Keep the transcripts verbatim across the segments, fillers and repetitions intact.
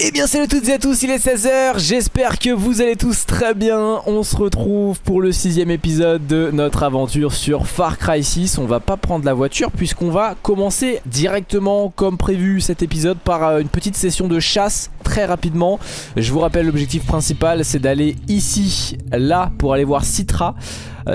Eh bien salut à toutes et à tous, il est seize heures, j'espère que vous allez tous très bien. On se retrouve pour le sixième épisode de notre aventure sur Far Cry six. On va pas prendre la voiture puisqu'on va commencer directement comme prévu cet épisode par une petite session de chasse très rapidement. Je vous rappelle, l'objectif principal c'est d'aller ici, là, pour aller voir Citra.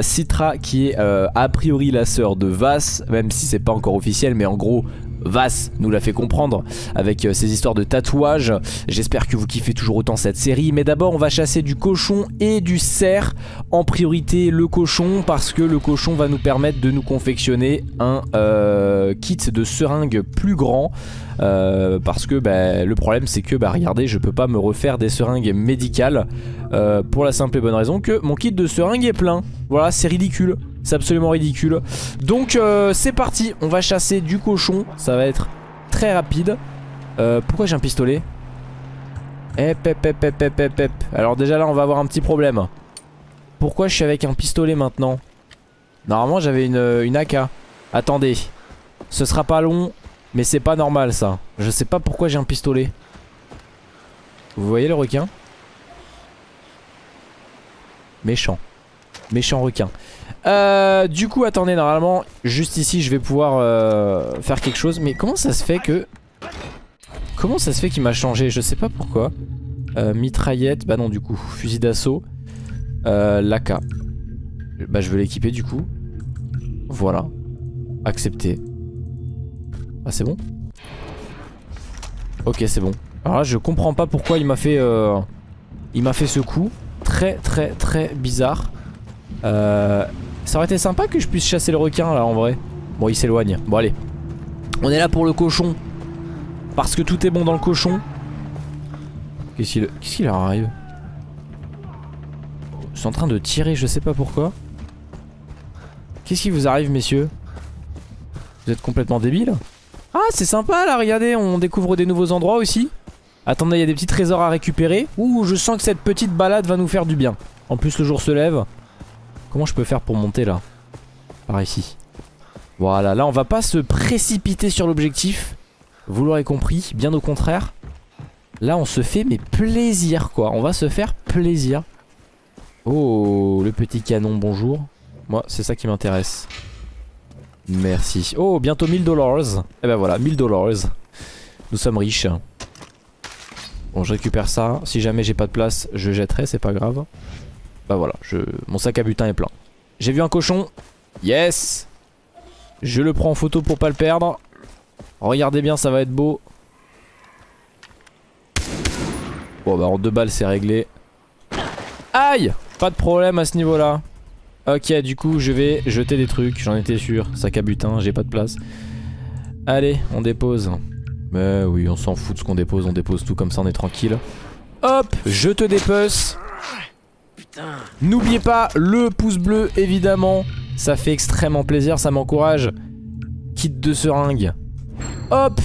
Citra qui est euh, a priori la sœur de Vaas, même si c'est pas encore officiel, mais en gros Vaas nous l'a fait comprendre avec euh, ses histoires de tatouages. J'espère que vous kiffez toujours autant cette série. Mais d'abord on va chasser du cochon et du cerf. En priorité le cochon, parce que le cochon va nous permettre de nous confectionner un euh, kit de seringues plus grand. Euh, parce que bah, le problème c'est que bah, regardez, je peux pas me refaire des seringues médicales euh, pour la simple et bonne raison que mon kit de seringues est plein. Voilà, c'est ridicule, c'est absolument ridicule. Donc euh, c'est parti, on va chasser du cochon, ça va être très rapide. euh, Pourquoi j'ai un pistolet? Eh pep pep pep pep pep pep. Alors déjà là on va avoir un petit problème. Pourquoi je suis avec un pistolet maintenant? Normalement j'avais une, une A K. Attendez, ce sera pas long. Mais c'est pas normal ça. Je sais pas pourquoi j'ai un pistolet. Vous voyez le requin? Méchant. Méchant requin. Euh, du coup attendez, normalement juste ici je vais pouvoir euh, faire quelque chose. Mais comment ça se fait que... Comment ça se fait qu'il m'a changé? Je sais pas pourquoi. euh, Mitraillette, bah non du coup. Fusil d'assaut, euh, l'A K. Bah je veux l'équiper du coup. Voilà. Accepter. Ah c'est bon? Ok c'est bon. Alors là je comprends pas pourquoi il m'a fait euh... il m'a fait ce coup. Très très très bizarre. Euh... Ça aurait été sympa que je puisse chasser le requin là en vrai. Bon il s'éloigne. Bon allez. On est là pour le cochon. Parce que tout est bon dans le cochon. Qu'est-ce qu'il qu'est-ce qu'il leur arrive? Ils sont en train de tirer, je sais pas pourquoi. Qu'est-ce qui vous arrive messieurs? Vous êtes complètement débiles? Ah c'est sympa là, regardez, on découvre des nouveaux endroits aussi. Attendez, il y a des petits trésors à récupérer. Ouh, je sens que cette petite balade va nous faire du bien. En plus le jour se lève. Comment je peux faire pour monter là? Par ici. Voilà, là on va pas se précipiter sur l'objectif. Vous l'aurez compris, bien au contraire. Là on se fait mais plaisir quoi, on va se faire plaisir. Oh, le petit canon, bonjour. Moi c'est ça qui m'intéresse. Merci. Oh, bientôt mille dollars. Et ben voilà, mille dollars. Nous sommes riches. Bon, je récupère ça. Si jamais j'ai pas de place, je jetterai, c'est pas grave. Bah ben voilà, je... mon sac à butin est plein. J'ai vu un cochon. Yes. Je le prends en photo pour pas le perdre. Regardez bien, ça va être beau. Bon, bah ben, en deux balles, c'est réglé. Aïe. Pas de problème à ce niveau-là. Ok, du coup je vais jeter des trucs, j'en étais sûr, sac à butin, j'ai pas de place. Allez, on dépose. Mais oui, on s'en fout de ce qu'on dépose, on dépose tout comme ça, on est tranquille. Hop, je te dépece. N'oubliez pas le pouce bleu, évidemment. Ça fait extrêmement plaisir, ça m'encourage. Kit de seringue. Hop.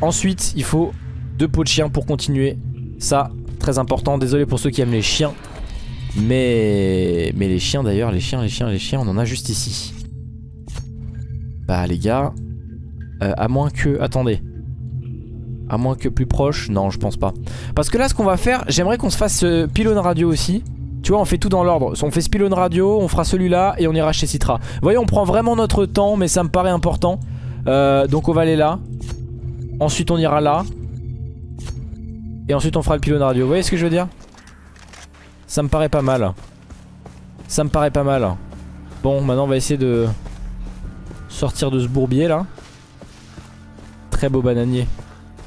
Ensuite, il faut deux pots de chien pour continuer. Ça, très important, désolé pour ceux qui aiment les chiens. Mais, mais les chiens d'ailleurs, les chiens, les chiens, les chiens, on en a juste ici. Bah les gars, euh, à moins que, attendez, à moins que plus proche, non je pense pas. Parce que là ce qu'on va faire, j'aimerais qu'on se fasse euh, pylône radio aussi. Tu vois, on fait tout dans l'ordre, on fait ce pylône radio, on fera celui-là et on ira chez Citra. Vous voyez, on prend vraiment notre temps, mais ça me paraît important. euh, Donc on va aller là. Ensuite on ira là. Et ensuite on fera le pylône radio, vous voyez ce que je veux dire? Ça me paraît pas mal. Ça me paraît pas mal. Bon, maintenant on va essayer de sortir de ce bourbier là. Très beau bananier,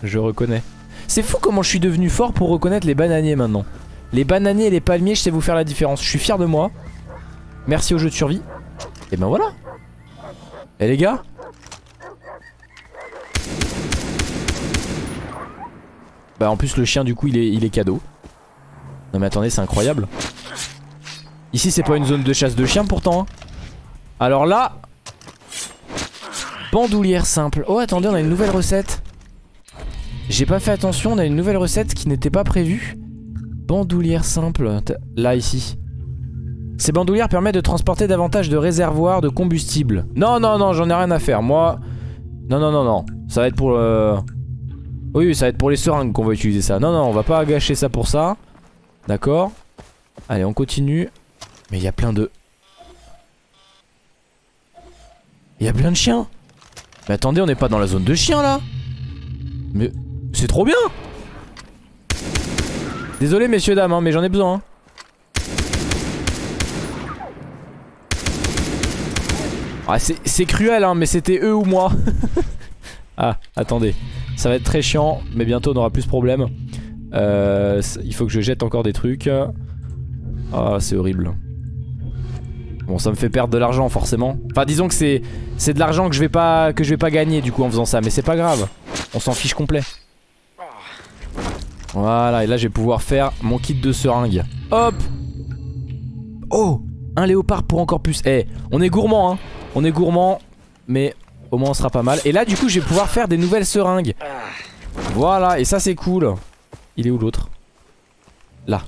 je reconnais. C'est fou comment je suis devenu fort pour reconnaître les bananiers maintenant. Les bananiers et les palmiers, je sais vous faire la différence. Je suis fier de moi. Merci au jeu de survie. Et ben voilà. Et les gars, bah en plus le chien du coup il est, il est cadeau. Non mais attendez, c'est incroyable. Ici c'est pas une zone de chasse de chiens pourtant hein. Alors là, bandoulière simple. Oh attendez, on a une nouvelle recette. J'ai pas fait attention, on a une nouvelle recette qui n'était pas prévue. Bandoulière simple. Là ici. Ces bandoulières permettent de transporter davantage de réservoirs de combustible. Non non non, j'en ai rien à faire moi. Non non non non. Ça va être pour le... Oui, ça va être pour les seringues qu'on va utiliser ça. Non, non, on va pas gâcher ça pour ça. D'accord. Allez, on continue. Mais il y a plein de... Il y a plein de chiens. Mais attendez, on n'est pas dans la zone de chiens là. Mais c'est trop bien. Désolé messieurs dames hein, mais j'en ai besoin hein. Ah, c'est cruel hein, mais c'était eux ou moi. Ah attendez, ça va être très chiant, mais bientôt on aura plus de problèmes. euh, Il faut que je jette encore des trucs. Ah c'est horrible. Bon, ça me fait perdre de l'argent forcément. Enfin disons que c'est c'est de l'argent que je vais pas que je vais pas gagner du coup en faisant ça, mais c'est pas grave. On s'en fiche complet. Voilà, et là je vais pouvoir faire mon kit de seringue. Hop. Oh, un léopard pour encore plus. Eh, on est gourmand hein. On est gourmand, mais au moins on sera pas mal. Et là du coup je vais pouvoir faire des nouvelles seringues. Voilà, et ça c'est cool. Il est où l'autre? Là.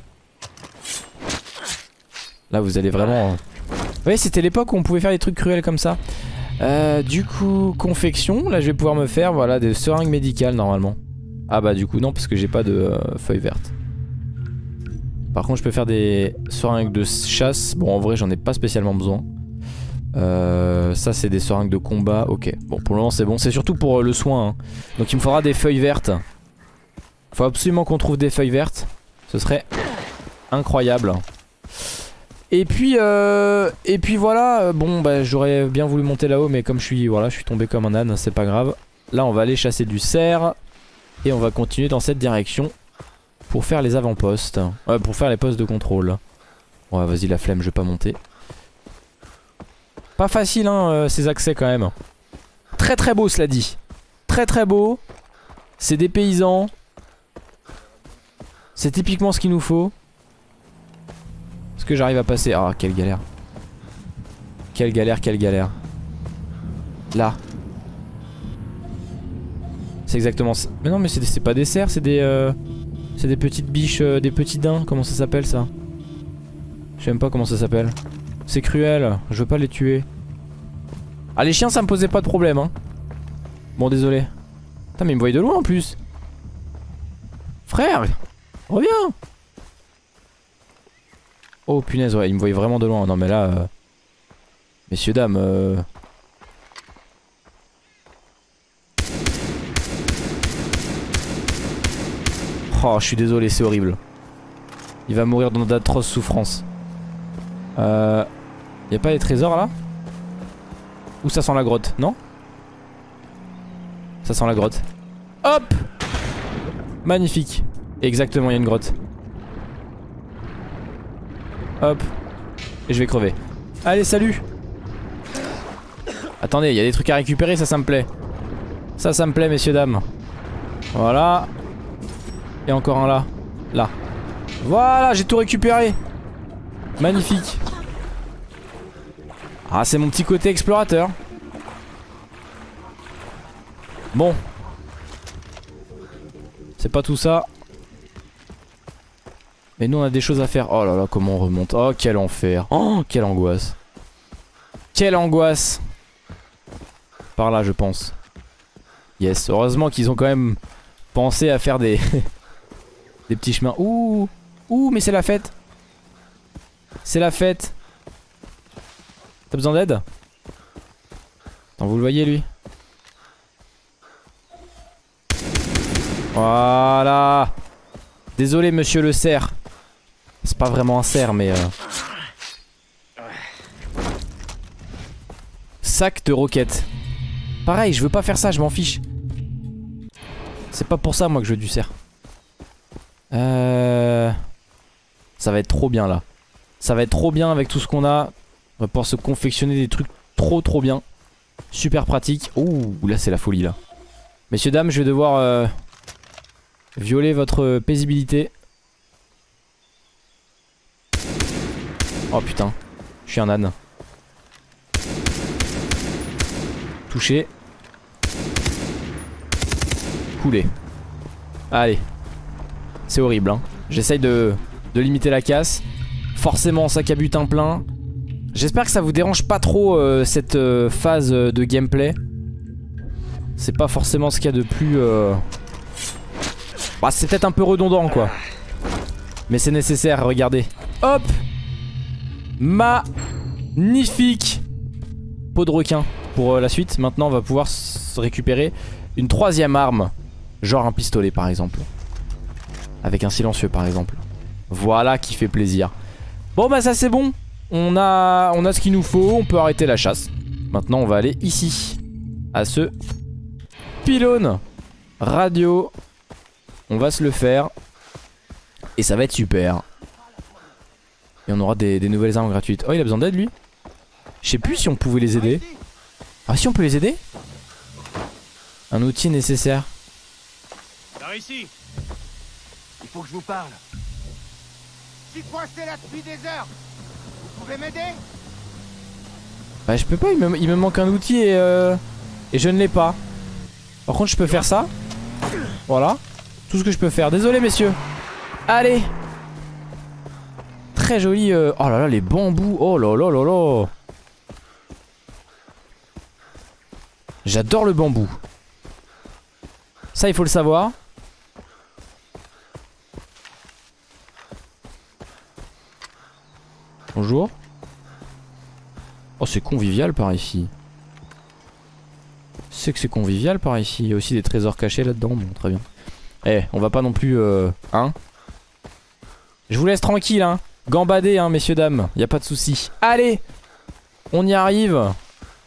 Là vous allez vraiment... Vous voyez, c'était l'époque où on pouvait faire des trucs cruels comme ça. euh, Du coup, confection. Là je vais pouvoir me faire, voilà, des seringues médicales normalement. Ah bah du coup non, parce que j'ai pas de euh, feuilles vertes. Par contre je peux faire des seringues de chasse. Bon en vrai j'en ai pas spécialement besoin. euh, Ça c'est des seringues de combat. Ok, bon pour le moment c'est bon. C'est surtout pour euh, le soin hein. Donc il me faudra des feuilles vertes. Faut absolument qu'on trouve des feuilles vertes. Ce serait incroyable. Et puis euh, et puis voilà. Bon bah j'aurais bien voulu monter là-haut, mais comme je suis, voilà, je suis tombé comme un âne. C'est pas grave. Là on va aller chasser du cerf. Et on va continuer dans cette direction pour faire les avant-postes. Ouais, pour faire les postes de contrôle. Ouais, vas-y, la flemme, je vais pas monter. Pas facile, hein, euh, ces accès quand même. Très très beau, cela dit. Très très beau. C'est des paysans. C'est typiquement ce qu'il nous faut. Est-ce que j'arrive à passer? Ah, quelle galère. Quelle galère, quelle galère. Là. C'est exactement ça. Mais non, mais c'est pas des cerfs, c'est des euh, c'est des petites biches, euh, des petits daims. Comment ça s'appelle ça? Je sais même pas comment ça s'appelle. C'est cruel, je veux pas les tuer. Ah les chiens ça me posait pas de problème hein. Bon désolé. Putain mais ils me voient de loin en plus. Frère, reviens. Oh punaise, ouais, ils me voyaient vraiment de loin. Non mais là euh... messieurs dames euh... Oh, je suis désolé, c'est horrible. Il va mourir dans d'atroces souffrances. Euh, y a pas des trésors là? Ou ça sent la grotte, non? Ça sent la grotte. Hop! Magnifique. Exactement, il y a une grotte. Hop. Et je vais crever. Allez, salut! Attendez, il y a des trucs à récupérer, ça, ça me plaît. Ça, ça me plaît, messieurs, dames. Voilà. Et encore un là. Là. Voilà, j'ai tout récupéré. Magnifique. Ah, c'est mon petit côté explorateur. Bon. C'est pas tout ça. Mais nous, on a des choses à faire. Oh là là, comment on remonte. Oh, quel enfer. Oh, quelle angoisse. Quelle angoisse. Par là, je pense. Yes, heureusement qu'ils ont quand même pensé à faire des... des petits chemins. Ouh, ouh, mais c'est la fête. C'est la fête. T'as besoin d'aide? Attends, vous le voyez lui? Voilà. Désolé monsieur le cerf. C'est pas vraiment un cerf mais euh... sac de roquettes. Pareil, je veux pas faire ça, je m'en fiche. C'est pas pour ça moi que je veux du cerf. Euh... Ça va être trop bien là. Ça va être trop bien avec tout ce qu'on a. On va pouvoir se confectionner des trucs trop trop bien. Super pratique. Ouh là c'est la folie là. Messieurs dames, je vais devoir euh, violer votre paisibilité. Oh putain, je suis un âne. Touché. Coulé. Allez. C'est horrible hein. J'essaye de, de limiter la casse. Forcément sac à butin plein. J'espère que ça vous dérange pas trop euh, cette euh, phase de gameplay. C'est pas forcément ce qu'il y a de plus euh, Bah c'est peut-être un peu redondant quoi. Mais c'est nécessaire, regardez. Hop. Magnifique. Peau de requin pour euh, la suite. Maintenant on va pouvoir se récupérer une troisième arme. Genre un pistolet par exemple. Avec un silencieux par exemple. Voilà qui fait plaisir. Bon bah ça c'est bon. On a, on a ce qu'il nous faut, on peut arrêter la chasse. Maintenant on va aller ici. À ce pylône radio. On va se le faire. Et ça va être super. Et on aura des, des nouvelles armes gratuites. Oh il a besoin d'aide lui. Je sais plus si on pouvait les aider. Ah si on peut les aider. Un outil nécessaire. Par ici. Il faut que je vous parle. Je suis coincé là depuis des heures. Vous pouvez m'aider? Bah je peux pas, il me, il me manque un outil et euh, et je ne l'ai pas. Par contre je peux faire ça. Voilà. Tout ce que je peux faire. Désolé messieurs. Allez. Très joli. Euh... Oh là là les bambous. Oh là là là là. J'adore le bambou. Ça il faut le savoir. Bonjour. Oh c'est convivial par ici. C'est que c'est convivial par ici. Il y a aussi des trésors cachés là-dedans. Bon très bien. Eh on va pas non plus euh, hein. Je vous laisse tranquille hein. Gambader hein messieurs dames. Y a pas de souci. Allez. On y arrive.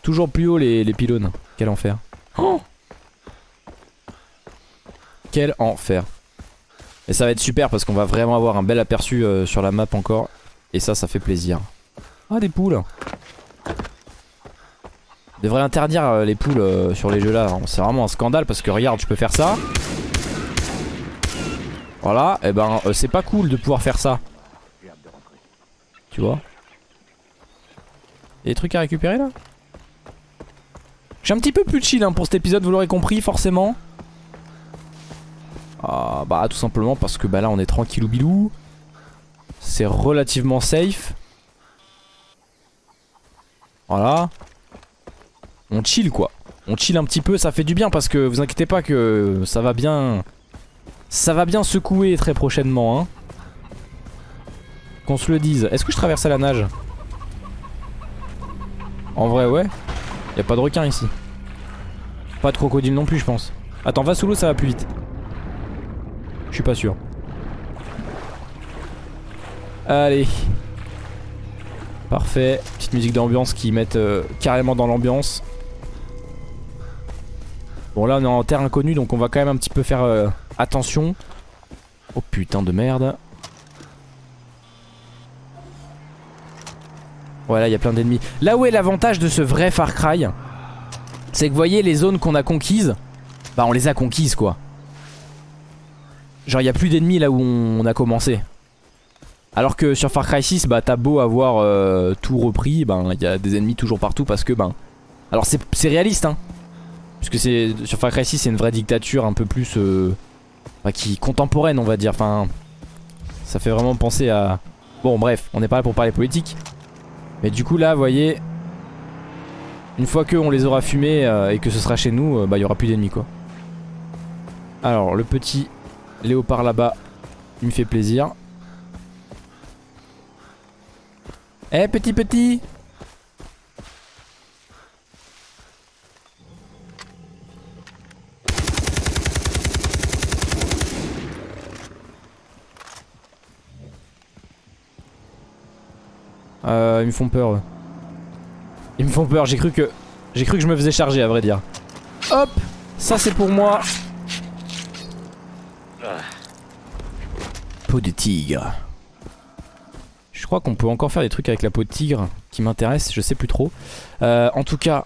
Toujours plus haut les, les pylônes. Quel enfer. Oh. Quel enfer. Et ça va être super parce qu'on va vraiment avoir un bel aperçu euh, sur la map encore. Et ça, ça fait plaisir. Ah, des poules. Je devrais interdire euh, les poules euh, sur les jeux là. C'est vraiment un scandale parce que regarde, je peux faire ça. Voilà, et eh ben euh, c'est pas cool de pouvoir faire ça. Tu vois. Y'a des trucs à récupérer là. Je suis un petit peu plus chill hein, pour cet épisode, vous l'aurez compris forcément. Ah bah tout simplement parce que bah là on est tranquille ou bilou. C'est relativement safe. Voilà. On chill quoi. On chill un petit peu, ça fait du bien parce que vous inquiétez pas que ça va bien. Ça va bien secouer très prochainement hein. Qu'on se le dise. Est-ce que je traversais la nage? En vrai ouais. Y'a pas de requin ici. Pas de crocodile non plus je pense. Attends va sous l'eau ça va plus vite. Je suis pas sûr. Allez. Parfait. Petite musique d'ambiance qui mettent euh, carrément dans l'ambiance. Bon là on est en terre inconnue donc on va quand même un petit peu faire euh, attention. Oh putain de merde. Voilà il y a plein d'ennemis. Là où est l'avantage de ce vrai Far Cry, c'est que vous voyez les zones qu'on a conquises. Bah on les a conquises quoi. Genre il y a plus d'ennemis là où on a commencé. Alors que sur Far Cry six, bah t'as beau avoir euh, tout repris, ben bah, il y a des ennemis toujours partout parce que ben. Bah, alors c'est réaliste hein. Puisque c'est sur Far Cry six c'est une vraie dictature un peu plus euh, bah, qui contemporaine on va dire. Enfin ça fait vraiment penser à. Bon bref, on n'est pas là pour parler politique. Mais du coup là vous voyez. Une fois qu'on les aura fumés euh, et que ce sera chez nous, euh, bah il y aura plus d'ennemis quoi. Alors le petit léopard là-bas, il me fait plaisir. Eh hey, petit petit. Euh, ils me font peur. Ils me font peur, j'ai cru que j'ai cru que je me faisais charger à vrai dire. Hop, ça c'est pour moi. Peau de tigre. Je crois qu'on peut encore faire des trucs avec la peau de tigre qui m'intéresse, je sais plus trop. Euh, en tout cas.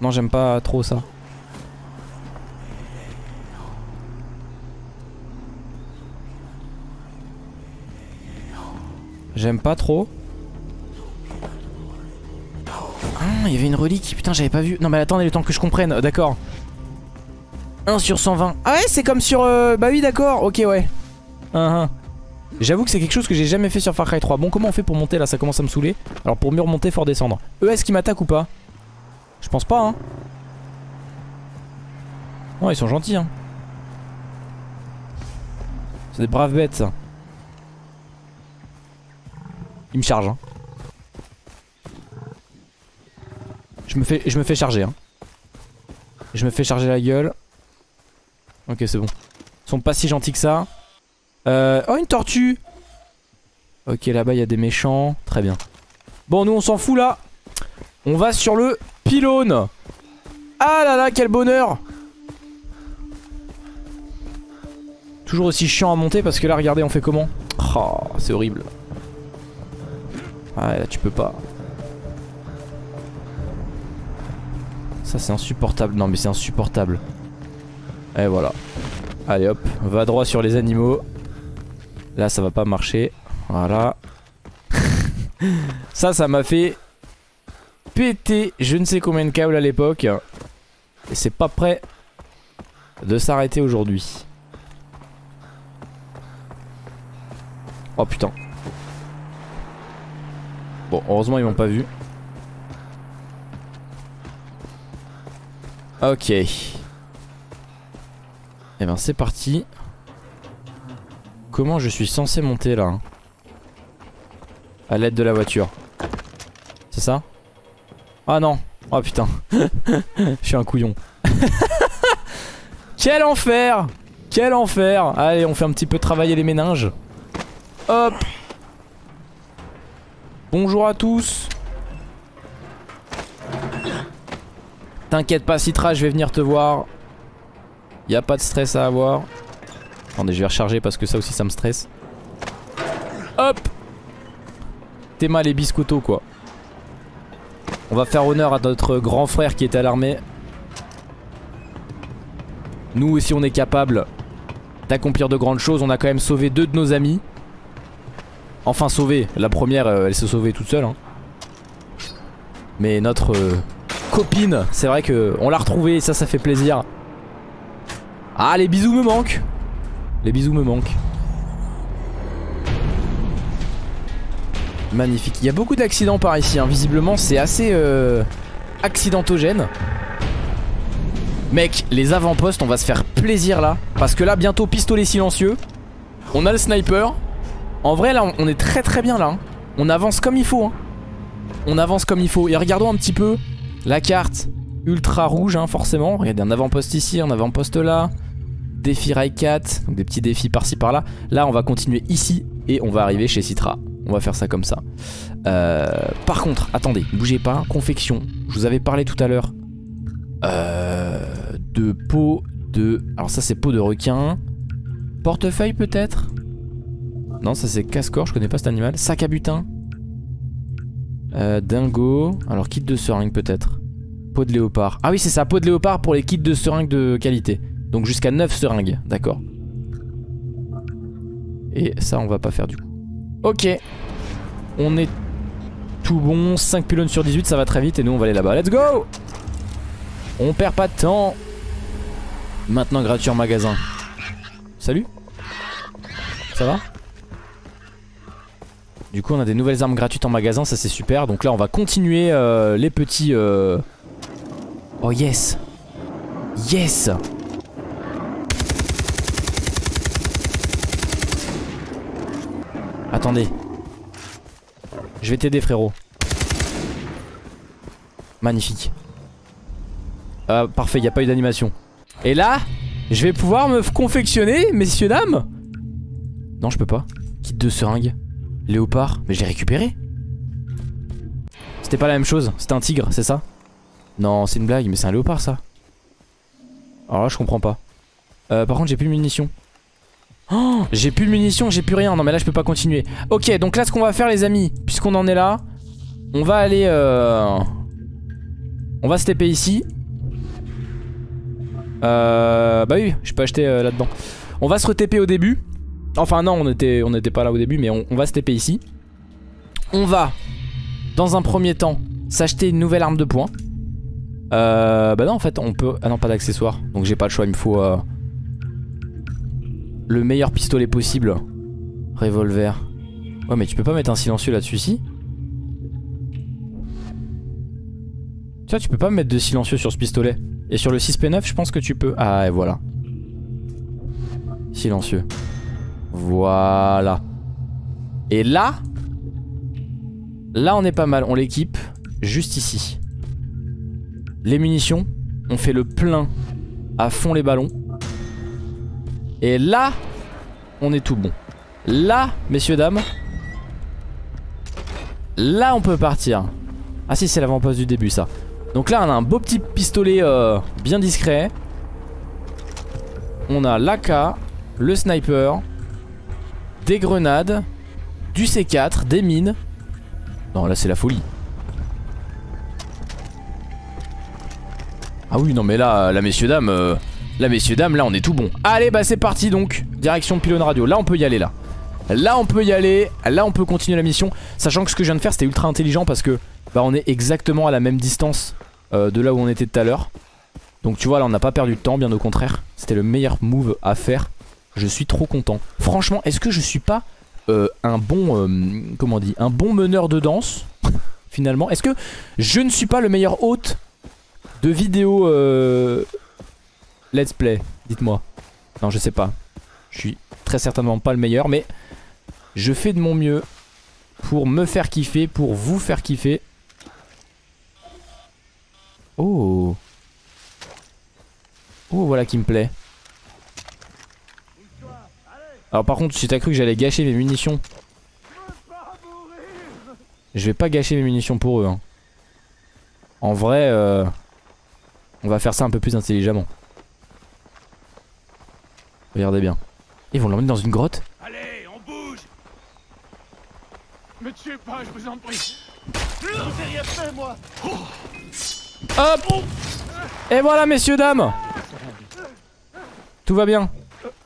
Non, j'aime pas trop ça. J'aime pas trop. Il y avait une relique, putain j'avais pas vu. Non mais attendez le temps que je comprenne, d'accord. un sur cent vingt. Ah ouais c'est comme sur... Euh... Bah oui d'accord, ok ouais. Uh-huh. J'avoue que c'est quelque chose que j'ai jamais fait sur Far Cry trois. Bon, comment on fait pour monter là? Ça commence à me saouler. Alors pour mieux remonter, fort descendre. Eux, est-ce qu'ils m'attaquent ou pas? Je pense pas, hein. Non, ils sont gentils, hein. C'est des braves bêtes, ça. Ils me chargent, hein. Je me fais, je me fais charger, hein. Je me fais charger la gueule. Ok, c'est bon. Ils sont pas si gentils que ça. Euh, oh, une tortue. Ok, là-bas il y a des méchants. Très bien. Bon, nous on s'en fout là. On va sur le pylône. Ah là là, quel bonheur. Toujours aussi chiant à monter parce que là, regardez, on fait comment? Oh, c'est horrible. Ah là, tu peux pas. Ça, c'est insupportable. Non, mais c'est insupportable. Et voilà. Allez hop, va droit sur les animaux. Là ça va pas marcher. Voilà. Ça ça m'a fait péter je ne sais combien de câbles à l'époque. Et c'est pas prêt de s'arrêter aujourd'hui. Oh putain. Bon, heureusement ils m'ont pas vu. Ok. Eh ben c'est parti. Comment je suis censé monter là? À l'aide de la voiture. C'est ça? Ah non. Oh putain. Je suis un couillon. Quel enfer. Quel enfer. Allez, on fait un petit peu travailler les méninges. Hop. Bonjour à tous. T'inquiète pas Citra, je vais venir te voir. Y'a pas de stress à avoir. Attendez, je vais recharger parce que ça aussi ça me stresse. Hop. T'es mal et biscotto quoi. On va faire honneur à notre grand frère qui était à l'armée. Nous aussi on est capable d'accomplir de grandes choses. On a quand même sauvé deux de nos amis. Enfin sauvé. La première euh, elle s'est sauvée toute seule hein. Mais notre euh, copine, c'est vrai qu'on l'a retrouvée et ça ça fait plaisir. Ah, les bisous me manquent. Les bisous me manquent. Magnifique. Il y a beaucoup d'accidents par ici hein. Visiblement c'est assez euh, accidentogène. Mec, les avant-postes, on va se faire plaisir là. Parce que là bientôt pistolet silencieux. On a le sniper. En vrai là on est très très bien là hein. On avance comme il faut hein. On avance comme il faut. Et regardons un petit peu la carte ultra rouge hein, forcément. Regardez, un avant-poste ici, un avant-poste là. Défi Raikat, donc des petits défis par-ci par-là. Là on va continuer ici et on va arriver chez Citra. On va faire ça comme ça. euh, Par contre, attendez, bougez pas. Confection, je vous avais parlé tout à l'heure euh, de peau de... Alors ça c'est peau de requin. Portefeuille peut-être? Non, ça c'est casse-corps, je connais pas cet animal. Sac à butin. euh, Dingo. Alors kit de seringue peut-être. Peau de léopard. Ah oui c'est ça, peau de léopard pour les kits de seringues de qualité. Donc jusqu'à neuf seringues, d'accord. Et ça on va pas faire du coup. Ok. On est tout bon, cinq pylônes sur dix-huit, ça va très vite et nous on va aller là-bas. Let's go. On perd pas de temps. Maintenant gratuit en magasin. Salut. Ça va? Du coup on a des nouvelles armes gratuites en magasin, ça c'est super. Donc là on va continuer euh, les petits... Euh Oh yes. Yes. Attendez. Je vais t'aider frérot. Magnifique. euh, Parfait, il n'y a pas eu d'animation. Et là je vais pouvoir me confectionner, messieurs dames. Non je peux pas. Kit de seringue. Léopard. Mais je l'ai récupéré. C'était pas la même chose. C'était un tigre, c'est ça? Non c'est une blague, mais c'est un léopard ça. Alors là je comprends pas. euh, Par contre j'ai plus de munitions. Oh, j'ai plus de munitions, j'ai plus rien. Non mais là je peux pas continuer. Ok, donc là ce qu'on va faire les amis, puisqu'on en est là, on va aller euh... on va se taper ici. euh... Bah oui, je peux acheter euh, là-dedans. On va se re-taper au début. Enfin non, on était, on était pas là au début. Mais on, on va se taper ici. On va dans un premier temps s'acheter une nouvelle arme de poing. Euh, bah non en fait on peut... Ah non, pas d'accessoires. Donc j'ai pas le choix, il me faut euh, le meilleur pistolet possible. Revolver. Ouais mais tu peux pas mettre un silencieux là-dessus, si? Tu vois, tu peux pas mettre de silencieux sur ce pistolet. Et sur le six P neuf, je pense que tu peux. Ah et voilà. Silencieux. Voilà. Et là, là on est pas mal. On l'équipe juste ici. Les munitions, on fait le plein à fond les ballons. Et là, on est tout bon. Là, messieurs, dames, là on peut partir. Ah si, c'est l'avant-poste du début ça. Donc là on a un beau petit pistolet euh, bien discret. On a l'A K, le sniper, des grenades, du C quatre, des mines. Non là c'est la folie. Ah oui non mais là, là messieurs dames, euh, là messieurs dames, là on est tout bon. Allez bah c'est parti donc, direction pylône radio. Là on peut y aller là. Là on peut y aller, là on peut continuer la mission. Sachant que ce que je viens de faire c'était ultra intelligent parce que bah on est exactement à la même distance euh, de là où on était tout à l'heure. Donc tu vois là on n'a pas perdu de temps, bien au contraire. C'était le meilleur move à faire. Je suis trop content. Franchement est-ce que je suis pas euh, un bon, euh, comment on dit, un bon meneur de danse finalement? Est-ce que je ne suis pas le meilleur hôte de vidéo euh, let's play? Dites-moi. Non je sais pas. Je suis très certainement pas le meilleur, mais je fais de mon mieux pour me faire kiffer, pour vous faire kiffer. Oh. Oh voilà qui me plaît. Alors par contre si t'as cru que j'allais gâcher mes munitions, je vais pas gâcher mes munitions pour eux hein. En vrai euh, on va faire ça un peu plus intelligemment. Regardez bien. Ils vont l'emmener dans une grotte. Allez, on bouge. Me tuez pas, je vous en prie. Je n'ai rien fait, moi. Oh. Hop oh. Et voilà, messieurs, dames. Tout va bien.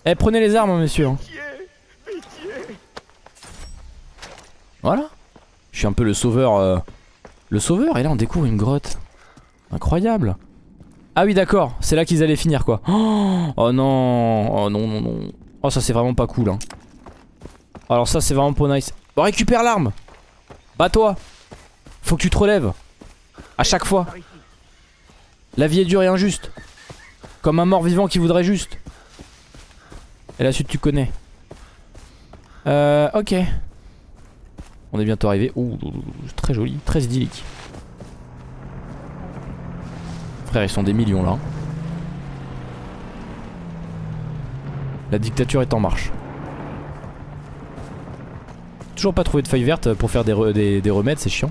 Eh, prenez les armes, messieurs. Pitié, pitié. Voilà. Je suis un peu le sauveur. Euh... Le sauveur, et là, on découvre une grotte. Incroyable. Ah oui, d'accord. C'est là qu'ils allaient finir, quoi. Oh, oh non. Oh non, non, non. Oh ça c'est vraiment pas cool hein. Alors ça c'est vraiment pas nice. Bon, récupère l'arme. Bah toi. Faut que tu te relèves. À chaque fois. La vie est dure et injuste. Comme un mort vivant qui voudrait juste. Et la suite tu connais. Euh ok. On est bientôt arrivé. Ouh, très joli, très idyllique. Frère ils sont des millions là. La dictature est en marche. Toujours pas trouvé de feuilles vertes pour faire des, re des, des remèdes, c'est chiant.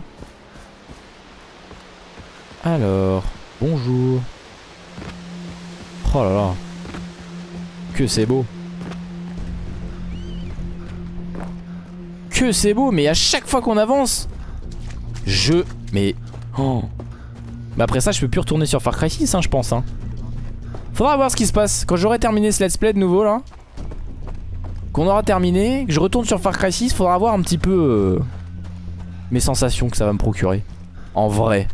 Alors, bonjour. Oh là là. Que c'est beau. Que c'est beau, mais à chaque fois qu'on avance, je... Mais... Oh. Mais après ça, je peux plus retourner sur Far Cry six, hein, je pense, hein. Faudra voir ce qui se passe quand j'aurai terminé ce let's play de nouveau là. Qu'on aura terminé, que je retourne sur Far Cry six, faudra voir un petit peu euh, mes sensations que ça va me procurer. En vrai.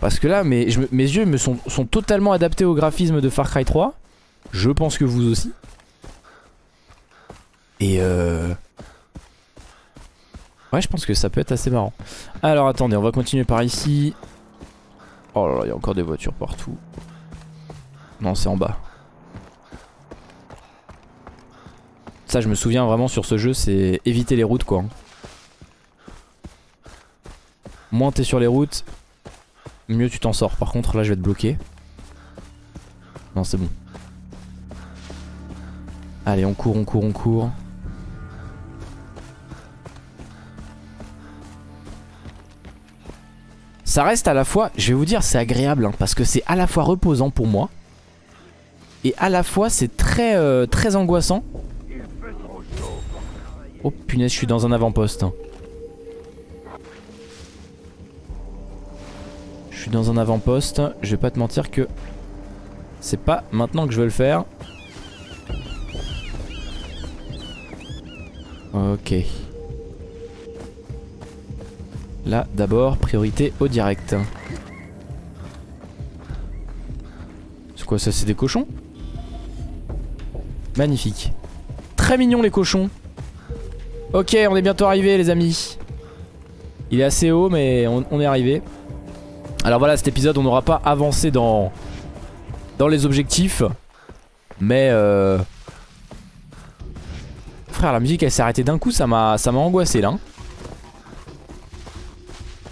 Parce que là mes, je, mes yeux me sont, sont totalement adaptés au graphisme de Far Cry trois. Je pense que vous aussi. Et euh... ouais je pense que ça peut être assez marrant. Alors attendez, on va continuer par ici. Oh là là, il y a encore des voitures partout. Non c'est en bas. Ça je me souviens vraiment sur ce jeu, c'est éviter les routes quoi. Moins t'es sur les routes, mieux tu t'en sors. Par contre là je vais te bloquer. Non c'est bon. Allez on court, on court, on court. Ça reste à la fois, je vais vous dire c'est agréable hein, parce que c'est à la fois reposant pour moi. Et à la fois c'est très euh, très angoissant. Oh punaise je suis dans un avant-poste. Je suis dans un avant-poste. Je vais pas te mentir que c'est pas maintenant que je veux le faire. Ok. Là d'abord priorité au direct. C'est quoi ça, c'est des cochons? Magnifique. très mignons les cochons. Ok, on est bientôt arrivé les amis. Il est assez haut mais on, on est arrivé. Alors voilà, cet épisode on n'aura pas avancé dans, dans les objectifs. Mais euh... frère, la musique elle s'est arrêtée d'un coup, ça m'a ça m'a angoissé là.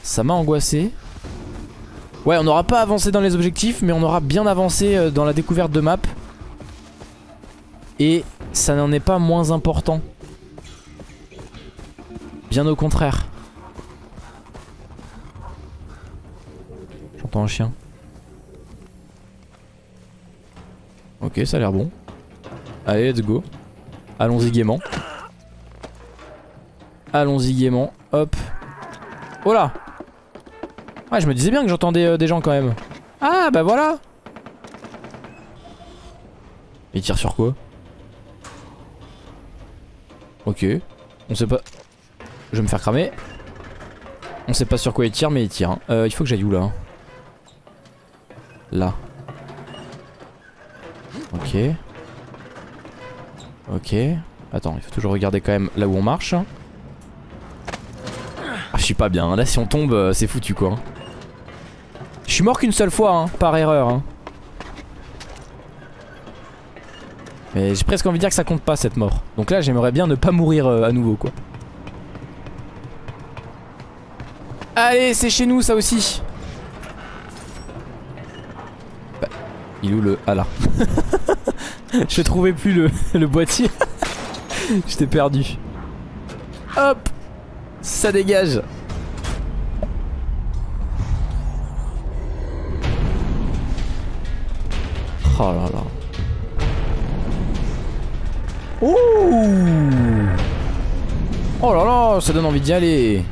Ça m'a angoissé. Ouais, on n'aura pas avancé dans les objectifs, mais on aura bien avancé dans la découverte de map. Et ça n'en est pas moins important. Bien au contraire. J'entends un chien. Ok, ça a l'air bon. Allez, let's go. Allons-y gaiement. Allons-y gaiement. Hop. Oh là! Ouais, je me disais bien que j'entendais euh, des gens quand même. Ah bah voilà. Il tire sur quoi? Ok. On sait pas. Je vais me faire cramer. On sait pas sur quoi il tire mais il tire hein. euh, Il faut que j'aille où là hein. Là. Ok. Ok. Attends, il faut toujours regarder quand même là où on marche. Ah, je suis pas bien, là si on tombe euh, c'est foutu quoi. Je suis mort qu'une seule fois hein, par erreur hein. Mais j'ai presque envie de dire que ça compte pas cette mort. Donc là j'aimerais bien ne pas mourir euh, à nouveau quoi. Allez, c'est chez nous ça aussi. Bah, il est où le... Ah là. Je trouvais plus le, le boîtier. J'étais perdu. Hop. Ça dégage. Oh là là. Ouh. Oh là là, ça donne envie d'y aller.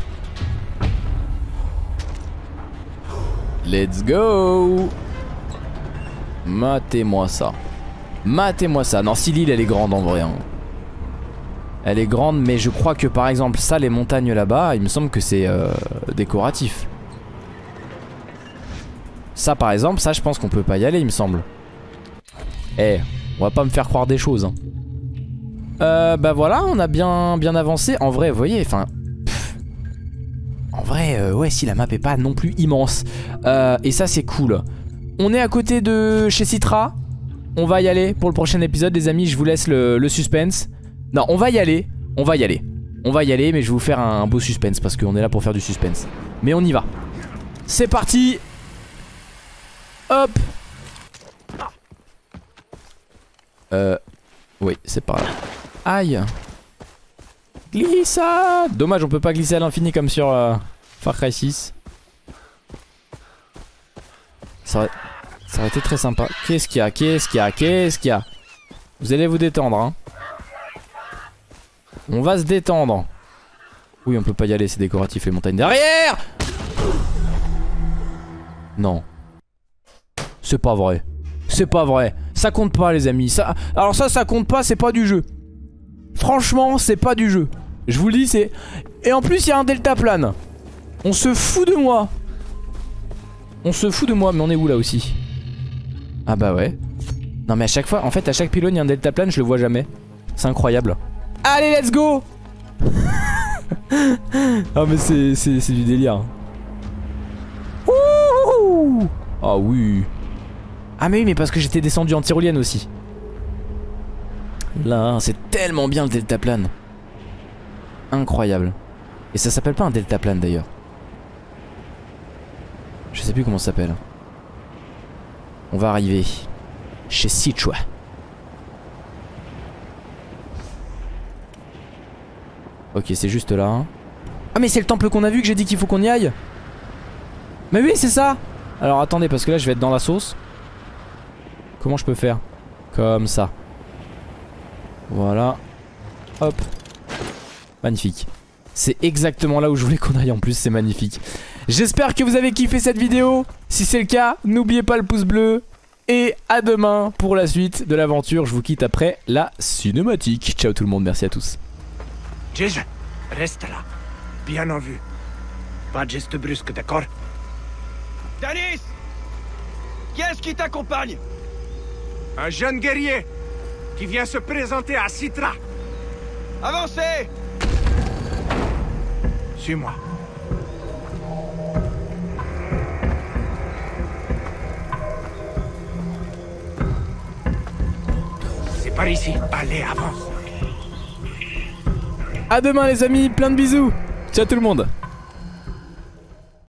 Let's go. Matez-moi ça. Matez-moi ça. Non, si l'île elle est grande en vrai hein. Elle est grande mais je crois que par exemple ça, les montagnes là-bas, il me semble que c'est euh, décoratif. Ça par exemple, ça je pense qu'on peut pas y aller il me semble. Eh, on va pas me faire croire des choses hein. euh, Bah voilà, on a bien, bien avancé. En vrai vous voyez, enfin en vrai euh, ouais si la map est pas non plus immense euh, et ça c'est cool. On est à côté de chez Citra. On va y aller pour le prochain épisode les amis. Je vous laisse le, le suspense. Non, on va y aller, on va y aller. On va y aller, mais je vais vous faire un, un beau suspense parce qu'on est là pour faire du suspense. Mais on y va. C'est parti. Hop. Euh... Oui, c'est par là. Aïe. Glissade. Dommage, on peut pas glisser à l'infini comme sur euh, Far Cry six. Ça aurait... Ça aurait été très sympa. Qu'est-ce qu'il y a? Qu'est-ce qu'il y a? Qu'est-ce qu'il y a? Vous allez vous détendre, hein. On va se détendre. Oui, on peut pas y aller, c'est décoratif, les montagnes derrière. Non. C'est pas vrai. C'est pas vrai. Ça compte pas les amis. Ça... Alors ça, ça compte pas, c'est pas du jeu. Franchement, c'est pas du jeu. Je vous le dis, c'est... Et en plus, il y a un deltaplane. On se fout de moi. On se fout de moi, mais on est où là aussi? Ah bah ouais. Non mais à chaque fois, en fait à chaque pylône, il y a un deltaplane, je le vois jamais. C'est incroyable. Allez, let's go. Ah mais c'est du délire. Ouh. Ah oui. Ah mais oui, mais parce que j'étais descendu en tyrolienne aussi. Là, c'est tellement bien le deltaplane. Incroyable. Et ça s'appelle pas un deltaplane d'ailleurs. Je sais plus comment ça s'appelle. On va arriver chez Citra. Ok, c'est juste là hein. Ah mais c'est le temple qu'on a vu que j'ai dit qu'il faut qu'on y aille. Mais oui c'est ça. Alors attendez parce que là je vais être dans la sauce. Comment je peux faire? Comme ça. Voilà. Hop. Magnifique. C'est exactement là où je voulais qu'on aille en plus, c'est magnifique. J'espère que vous avez kiffé cette vidéo. Si c'est le cas, n'oubliez pas le pouce bleu. Et à demain pour la suite de l'aventure. Je vous quitte après la cinématique. Ciao tout le monde, merci à tous. Jason, reste là. Bien en vue. Pas de geste brusque, d'accord? Dennis! Qui est-ce qui t'accompagne? Un jeune guerrier qui vient se présenter à Citra. Avancez! Suis-moi. C'est par ici. Allez, avance. À demain les amis, plein de bisous. Ciao tout le monde.